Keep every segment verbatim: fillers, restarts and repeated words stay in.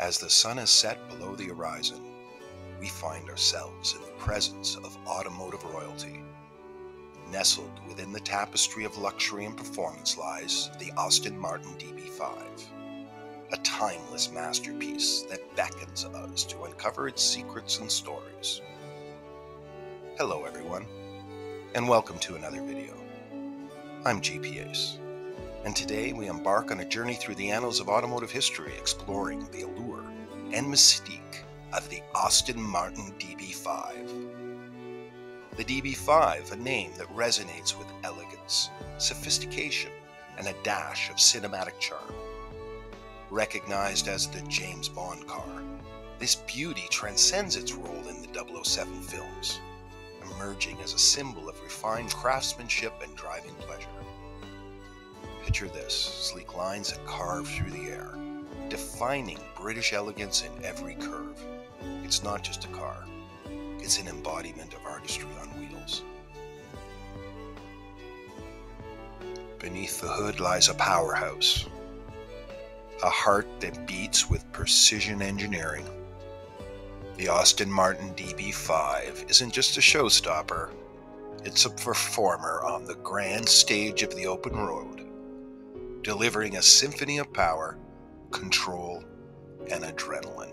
As the sun has set below the horizon, we find ourselves in the presence of automotive royalty. Nestled within the tapestry of luxury and performance lies the Aston Martin D B five, a timeless masterpiece that beckons us to uncover its secrets and stories. Hello everyone, and welcome to another video. I'm G P Ace, and today we embark on a journey through the annals of automotive history, exploring the allure and mystique of the Aston Martin D B five. The D B five, a name that resonates with elegance, sophistication, and a dash of cinematic charm. Recognized as the James Bond car, this beauty transcends its role in the double oh seven films, emerging as a symbol of refined craftsmanship and driving pleasure. Picture this, sleek lines that carve through the air, defining British elegance in every curve. It's not just a car, it's an embodiment of artistry on wheels. Beneath the hood lies a powerhouse, a heart that beats with precision engineering. The Aston Martin D B five isn't just a showstopper, it's a performer on the grand stage of the open road, delivering a symphony of power, control, and adrenaline.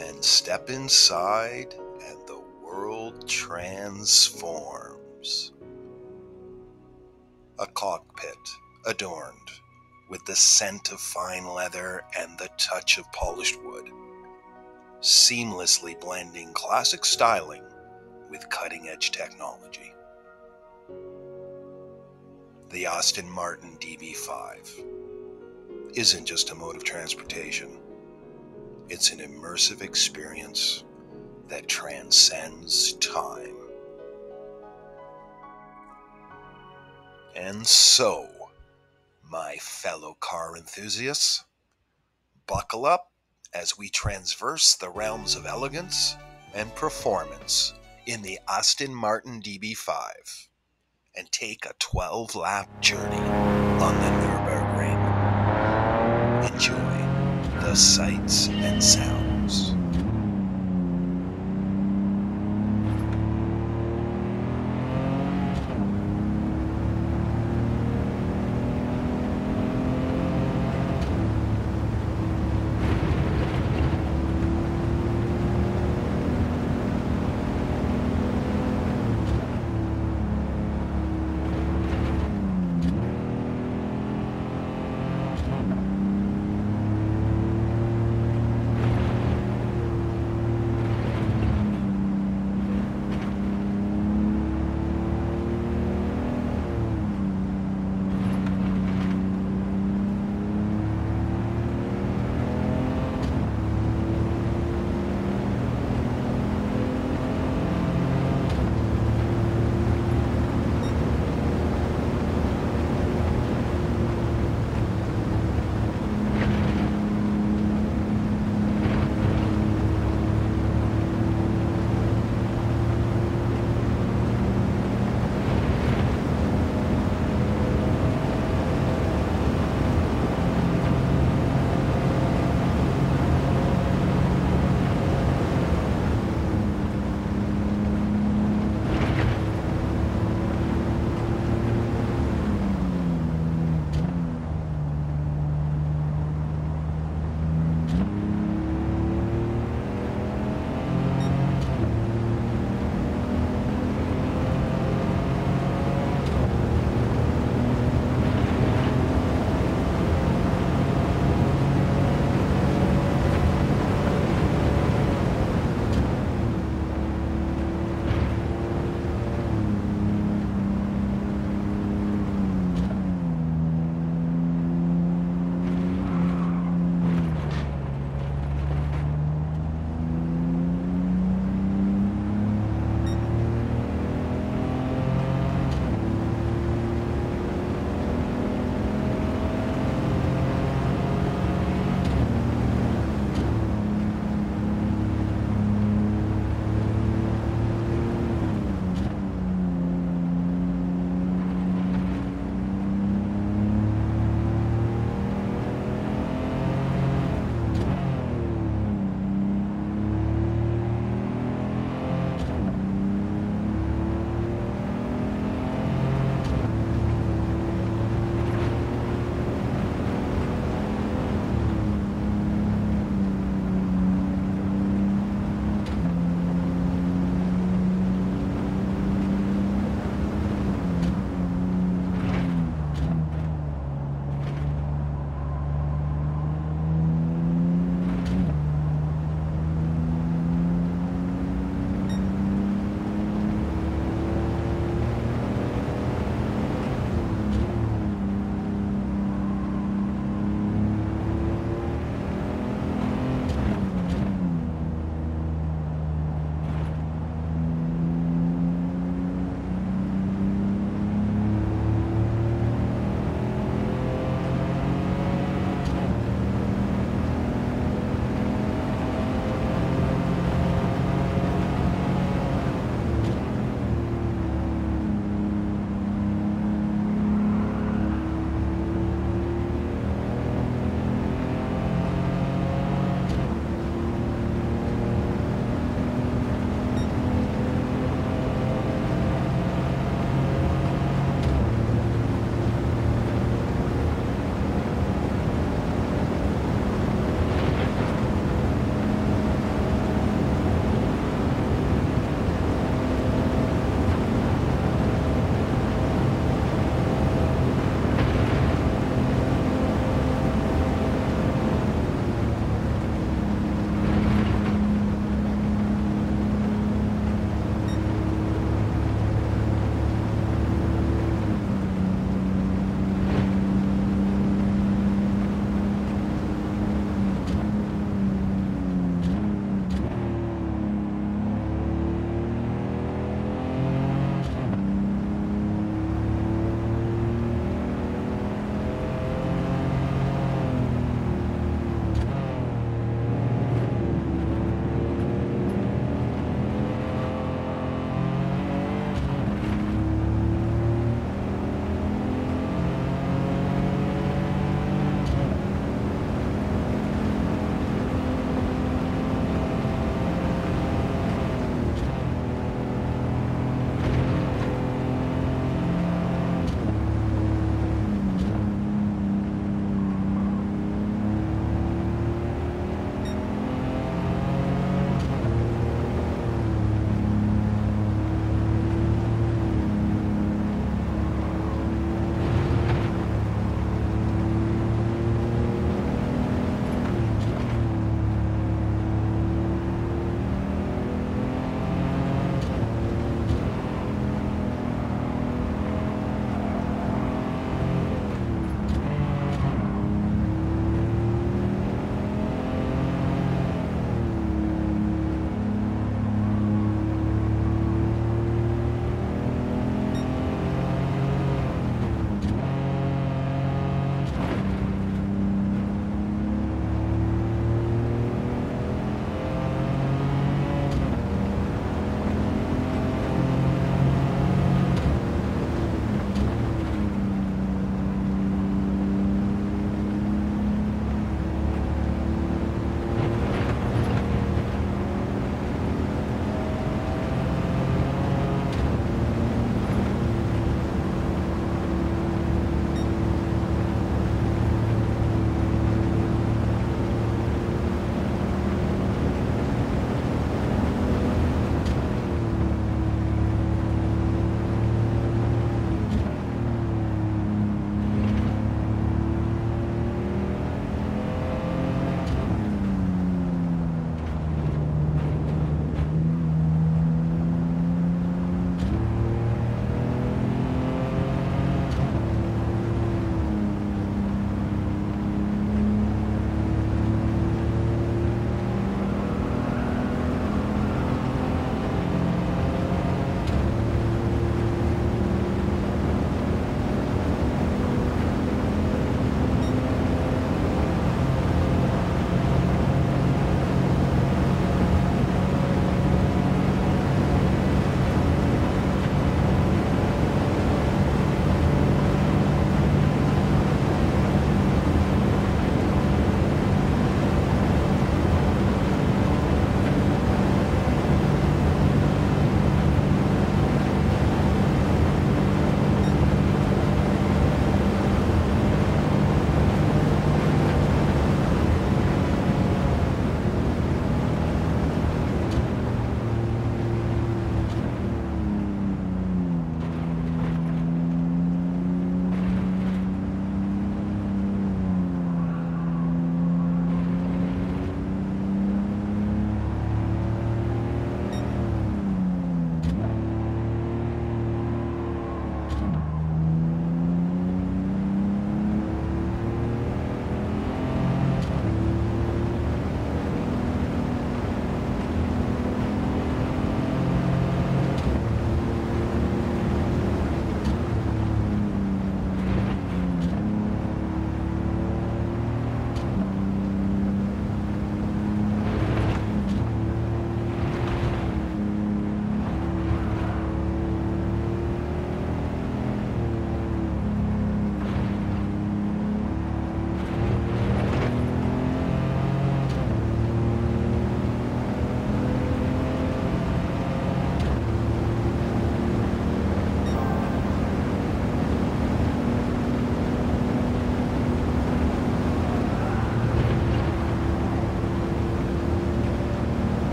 And step inside, and the world transforms. A cockpit adorned with the scent of fine leather and the touch of polished wood, seamlessly blending classic styling with cutting-edge technology. The Aston Martin D B five isn't just a mode of transportation, it's an immersive experience that transcends time. And so, my fellow car enthusiasts, buckle up as we traverse the realms of elegance and performance in the Aston Martin D B five and take a twelve lap journey on the Nürburgring. Enjoy the sights and sounds.